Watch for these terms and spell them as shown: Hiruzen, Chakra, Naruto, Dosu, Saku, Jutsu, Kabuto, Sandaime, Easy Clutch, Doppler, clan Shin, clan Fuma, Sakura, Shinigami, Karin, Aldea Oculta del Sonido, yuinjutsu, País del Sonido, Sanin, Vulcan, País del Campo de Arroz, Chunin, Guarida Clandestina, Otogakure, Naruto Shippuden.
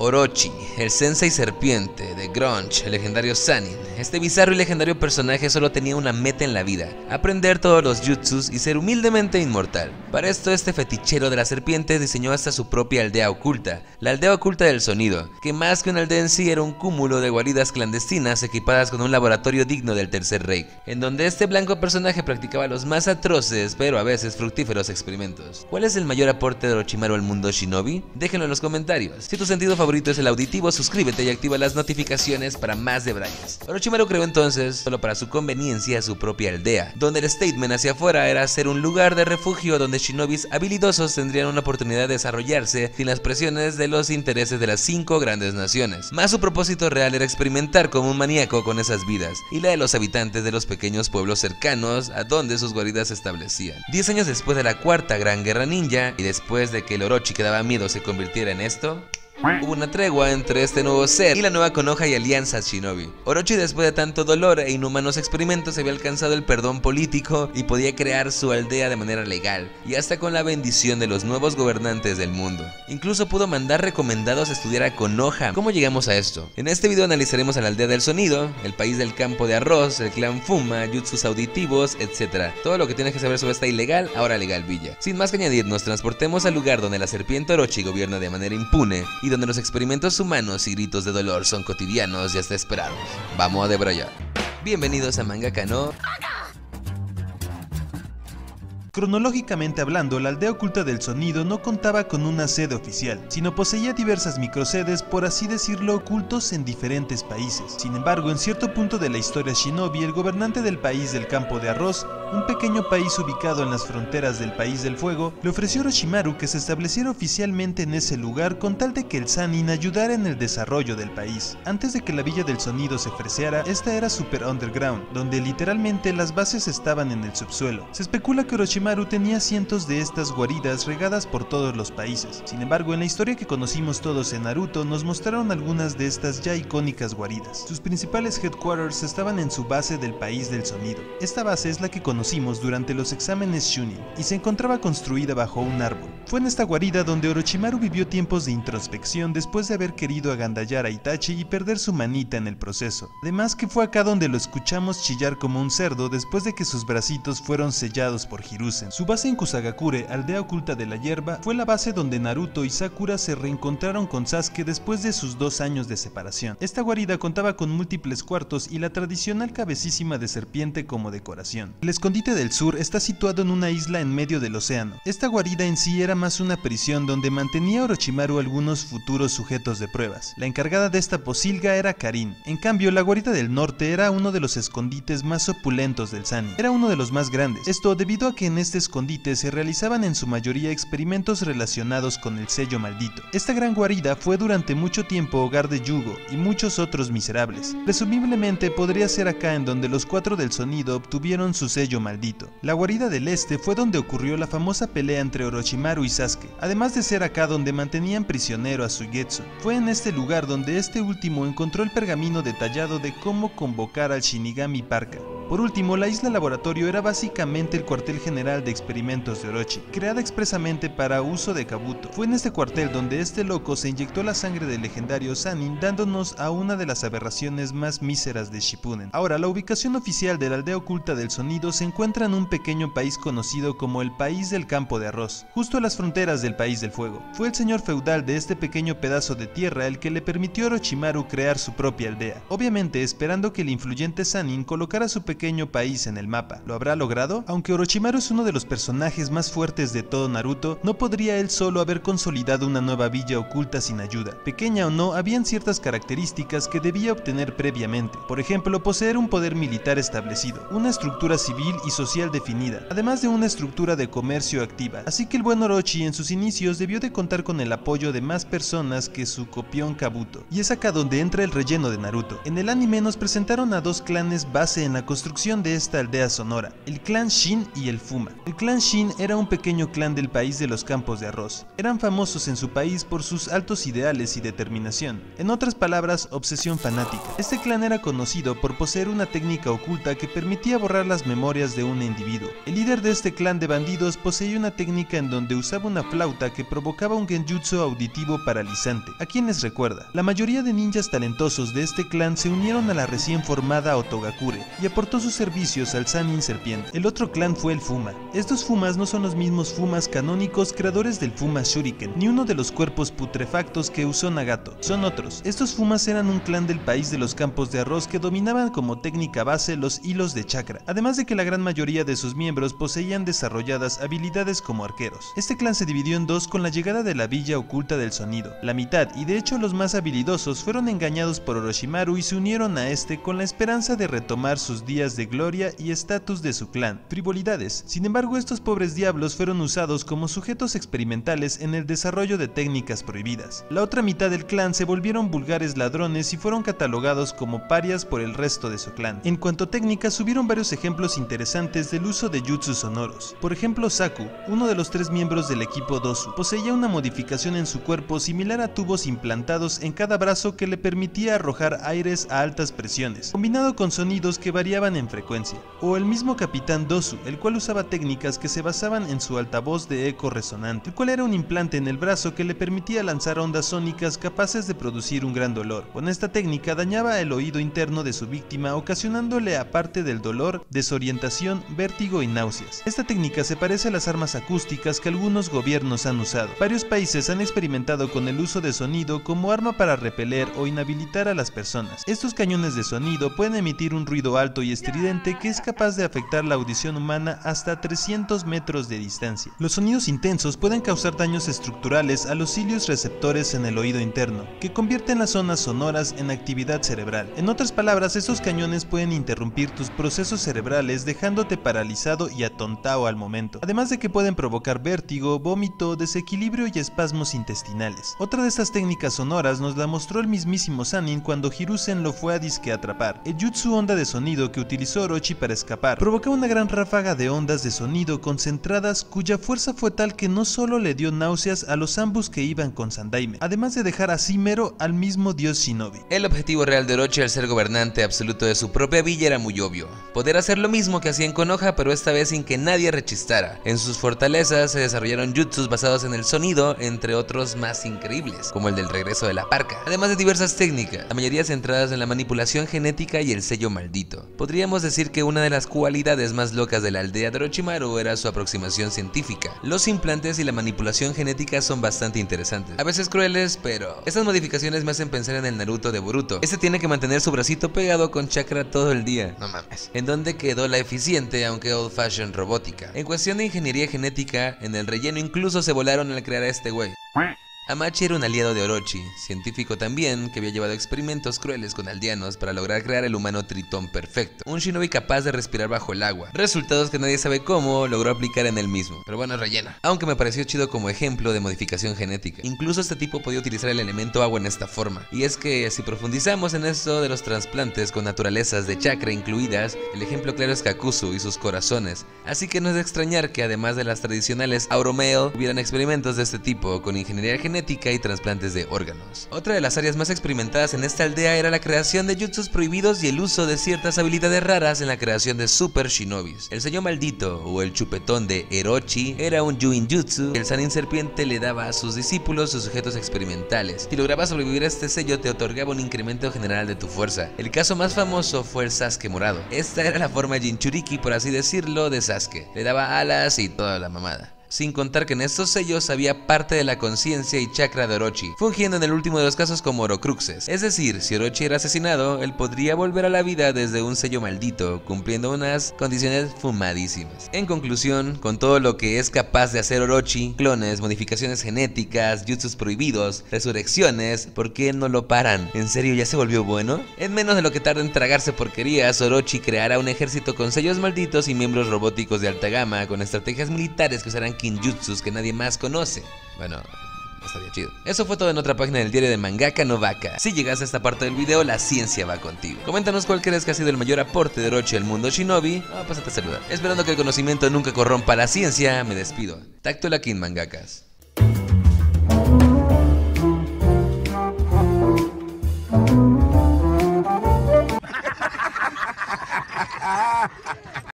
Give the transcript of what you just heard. Orochi, el sensei serpiente de Grunge, el legendario Sanin. Este bizarro y legendario personaje solo tenía una meta en la vida: aprender todos los jutsus y ser humildemente inmortal. Para esto, este fetichero de la serpiente diseñó hasta su propia aldea oculta, la Aldea Oculta del Sonido, que más que una aldea en sí era un cúmulo de guaridas clandestinas equipadas con un laboratorio digno del Tercer Reich, en donde este blanco personaje practicaba los más atroces pero a veces fructíferos experimentos. ¿Cuál es el mayor aporte de Orochimaru al mundo shinobi? Déjenlo en los comentarios. Si tu sentido favorito es el auditivo, suscríbete y activa las notificaciones para más de Brayas. Orochimaru creó entonces, solo para su conveniencia, su propia aldea, donde el statement hacia afuera era ser un lugar de refugio donde shinobis habilidosos tendrían una oportunidad de desarrollarse sin las presiones de los intereses de las 5 grandes naciones. Más su propósito real era experimentar como un maníaco con esas vidas y la de los habitantes de los pequeños pueblos cercanos a donde sus guaridas se establecían. 10 años después de la cuarta gran guerra ninja y después de que el Orochi que daba miedo se convirtiera en esto, hubo una tregua entre este nuevo ser y la nueva Konoha y alianza Shinobi. Orochi, después de tanto dolor e inhumanos experimentos, había alcanzado el perdón político y podía crear su aldea de manera legal y hasta con la bendición de los nuevos gobernantes del mundo. Incluso pudo mandar recomendados a estudiar a Konoha. ¿Cómo llegamos a esto? En este video analizaremos a la Aldea del Sonido, el País del Campo de Arroz, el clan Fuma, jutsus auditivos, etc. Todo lo que tienes que saber sobre esta ilegal, ahora legal villa. Sin más que añadir, nos transportemos al lugar donde la serpiente Orochi gobierna de manera impune y donde los experimentos humanos y gritos de dolor son cotidianos y hasta esperados. Vamos a debrayar. Bienvenidos a MangakaNoBaka. Cronológicamente hablando, la Aldea Oculta del Sonido no contaba con una sede oficial, sino poseía diversas microsedes, por así decirlo, ocultos en diferentes países. Sin embargo, en cierto punto de la historia shinobi, el gobernante del País del Campo de Arroz, un pequeño país ubicado en las fronteras del País del Fuego, le ofreció a Orochimaru que se estableciera oficialmente en ese lugar con tal de que el Sanin ayudara en el desarrollo del país. Antes de que la Villa del Sonido se freseara, esta era super underground, donde literalmente las bases estaban en el subsuelo. Se especula que Orochimaru tenía cientos de estas guaridas regadas por todos los países. Sin embargo, en la historia que conocimos todos en Naruto, nos mostraron algunas de estas ya icónicas guaridas. Sus principales headquarters estaban en su base del País del Sonido. Esta base es la que conocimos durante los exámenes Chunin y se encontraba construida bajo un árbol. Fue en esta guarida donde Orochimaru vivió tiempos de introspección después de haber querido agandallar a Itachi y perder su manita en el proceso. Además que fue acá donde lo escuchamos chillar como un cerdo después de que sus bracitos fueron sellados por Hiruzen. Su base en Kusagakure, Aldea Oculta de la Hierba, fue la base donde Naruto y Sakura se reencontraron con Sasuke después de sus 2 años de separación. Esta guarida contaba con múltiples cuartos y la tradicional cabecísima de serpiente como decoración. El escondite del sur está situado en una isla en medio del océano. Esta guarida en sí era más una prisión donde mantenía Orochimaru algunos futuros sujetos de pruebas. La encargada de esta posilga era Karin. En cambio, la guarida del norte era uno de los escondites más opulentos del Sanin. Era uno de los más grandes. Esto debido a que en este escondite se realizaban en su mayoría experimentos relacionados con el sello maldito. Esta gran guarida fue durante mucho tiempo hogar de Yugo y muchos otros miserables. Presumiblemente podría ser acá en donde los 4 del sonido obtuvieron su sello maldito. La guarida del este fue donde ocurrió la famosa pelea entre Orochimaru y Sasuke, además de ser acá donde mantenían prisionero a Suigetsu. Fue en este lugar donde este último encontró el pergamino detallado de cómo convocar al Shinigami Parka. Por último, la isla laboratorio era básicamente el cuartel general de experimentos de Orochi, creada expresamente para uso de Kabuto. Fue en este cuartel donde este loco se inyectó la sangre del legendario Sanin, dándonos a una de las aberraciones más míseras de Shippuden. Ahora, la ubicación oficial de la Aldea Oculta del Sonido se encuentra en un pequeño país conocido como el País del Campo de Arroz, justo a las fronteras del País del Fuego. Fue el señor feudal de este pequeño pedazo de tierra el que le permitió a Orochimaru crear su propia aldea, obviamente esperando que el influyente Sanin colocara su pequeño país en el mapa. ¿Lo habrá logrado? Aunque Orochimaru es uno de los personajes más fuertes de todo Naruto, no podría él solo haber consolidado una nueva villa oculta sin ayuda. Pequeña o no, habían ciertas características que debía obtener previamente. Por ejemplo, poseer un poder militar establecido, una estructura civil y social definida, además de una estructura de comercio activa. Así que el buen Orochi en sus inicios debió de contar con el apoyo de más personas que su copión Kabuto. Y es acá donde entra el relleno de Naruto. En el anime nos presentaron a 2 clanes base en la construcción construcción de esta aldea sonora, el clan Shin y el Fuma. El clan Shin era un pequeño clan del País de los Campos de Arroz. Eran famosos en su país por sus altos ideales y determinación, en otras palabras, obsesión fanática. Este clan era conocido por poseer una técnica oculta que permitía borrar las memorias de un individuo. El líder de este clan de bandidos poseía una técnica en donde usaba una flauta que provocaba un genjutsu auditivo paralizante. ¿A quién les recuerda? La mayoría de ninjas talentosos de este clan se unieron a la recién formada Otogakure y aportó sus servicios al Sanin Serpiente. El otro clan fue el Fuma. Estos Fumas no son los mismos Fumas canónicos creadores del Fuma Shuriken, ni uno de los cuerpos putrefactos que usó Nagato. Son otros. Estos Fumas eran un clan del País de los Campos de Arroz que dominaban como técnica base los hilos de chakra, además de que la gran mayoría de sus miembros poseían desarrolladas habilidades como arqueros. Este clan se dividió en dos con la llegada de la Aldea Oculta del Sonido. La mitad, y de hecho los más habilidosos, fueron engañados por Orochimaru y se unieron a este con la esperanza de retomar sus días de gloria y estatus de su clan. Frivolidades. Sin embargo, estos pobres diablos fueron usados como sujetos experimentales en el desarrollo de técnicas prohibidas. La otra mitad del clan se volvieron vulgares ladrones y fueron catalogados como parias por el resto de su clan. En cuanto a técnicas, subieron varios ejemplos interesantes del uso de jutsu sonoros. Por ejemplo, Saku, uno de los tres miembros del equipo Dosu, poseía una modificación en su cuerpo similar a tubos implantados en cada brazo que le permitía arrojar aires a altas presiones, combinado con sonidos que variaban en frecuencia. O el mismo capitán Dosu, el cual usaba técnicas que se basaban en su altavoz de eco resonante, el cual era un implante en el brazo que le permitía lanzar ondas sónicas capaces de producir un gran dolor. Con esta técnica dañaba el oído interno de su víctima, ocasionándole aparte del dolor, desorientación, vértigo y náuseas. Esta técnica se parece a las armas acústicas que algunos gobiernos han usado. Varios países han experimentado con el uso de sonido como arma para repeler o inhabilitar a las personas. Estos cañones de sonido pueden emitir un ruido alto y estridente que es capaz de afectar la audición humana hasta 300 metros de distancia. Los sonidos intensos pueden causar daños estructurales a los cilios receptores en el oído interno, que convierten las zonas sonoras en actividad cerebral. En otras palabras, estos cañones pueden interrumpir tus procesos cerebrales dejándote paralizado y atontado al momento, además de que pueden provocar vértigo, vómito, desequilibrio y espasmos intestinales. Otra de estas técnicas sonoras nos la mostró el mismísimo Sanin cuando Hiruzen lo fue a disque atrapar. El jutsu onda de sonido que utilizó Orochi para escapar provocó una gran ráfaga de ondas de sonido concentradas cuya fuerza fue tal que no solo le dio náuseas a los ambos que iban con Sandaime, además de dejar así mero al mismo dios Shinobi. El objetivo real de Orochi al ser gobernante absoluto de su propia villa era muy obvio: poder hacer lo mismo que hacía en Konoha, pero esta vez sin que nadie rechistara. En sus fortalezas se desarrollaron jutsus basados en el sonido, entre otros más increíbles, como el del regreso de la parca, además de diversas técnicas, la mayoría centradas en la manipulación genética y el sello maldito. Podríamos decir que una de las cualidades más locas de la aldea de Orochimaru era su aproximación científica. Los implantes y la manipulación genética son bastante interesantes, a veces crueles, pero estas modificaciones me hacen pensar en el Naruto de Boruto. Este tiene que mantener su bracito pegado con chakra todo el día. No mames. En donde quedó la eficiente, aunque old fashion, robótica. En cuestión de ingeniería genética, en el relleno incluso se volaron al crear a este güey. Amachi era un aliado de Orochi, científico también, que había llevado experimentos crueles con aldeanos para lograr crear el humano tritón perfecto, un shinobi capaz de respirar bajo el agua, resultados que nadie sabe cómo logró aplicar en él mismo, pero bueno, rellena, aunque me pareció chido como ejemplo de modificación genética. Incluso este tipo podía utilizar el elemento agua en esta forma, y es que si profundizamos en esto de los trasplantes con naturalezas de chakra incluidas, el ejemplo claro es Kakuzu y sus corazones, así que no es de extrañar que además de las tradicionales Auromale, hubieran experimentos de este tipo con ingeniería genética y trasplantes de órganos. Otra de las áreas más experimentadas en esta aldea era la creación de jutsus prohibidos y el uso de ciertas habilidades raras en la creación de super shinobis. El sello maldito o el chupetón de Orochi era un yuinjutsu que el Sanin Serpiente le daba a sus discípulos, sus sujetos experimentales. Si lograbas sobrevivir a este sello, te otorgaba un incremento general de tu fuerza. El caso más famoso fue el Sasuke morado. Esta era la forma Jinchuriki, por así decirlo, de Sasuke. Le daba alas y toda la mamada. Sin contar que en estos sellos había parte de la conciencia y chakra de Orochi, fungiendo en el último de los casos como Orocruxes. Es decir, si Orochi era asesinado, él podría volver a la vida desde un sello maldito, cumpliendo unas condiciones fumadísimas. En conclusión, con todo lo que es capaz de hacer Orochi, clones, modificaciones genéticas, jutsus prohibidos, resurrecciones, ¿por qué no lo paran? ¿En serio ya se volvió bueno? En menos de lo que tarda en tragarse porquerías, Orochi creará un ejército con sellos malditos y miembros robóticos de alta gama, con estrategias militares que usarán Kinjutsus que nadie más conoce. Bueno, estaría chido. Eso fue todo en otra página del diario de MangakaNoBaka. Si llegaste a esta parte del video, la ciencia va contigo. Coméntanos cuál crees que ha sido el mayor aporte de Orochi al mundo Shinobi. Pásate a saludar. Esperando que el conocimiento nunca corrompa la ciencia, me despido. Tacto la King, mangakas.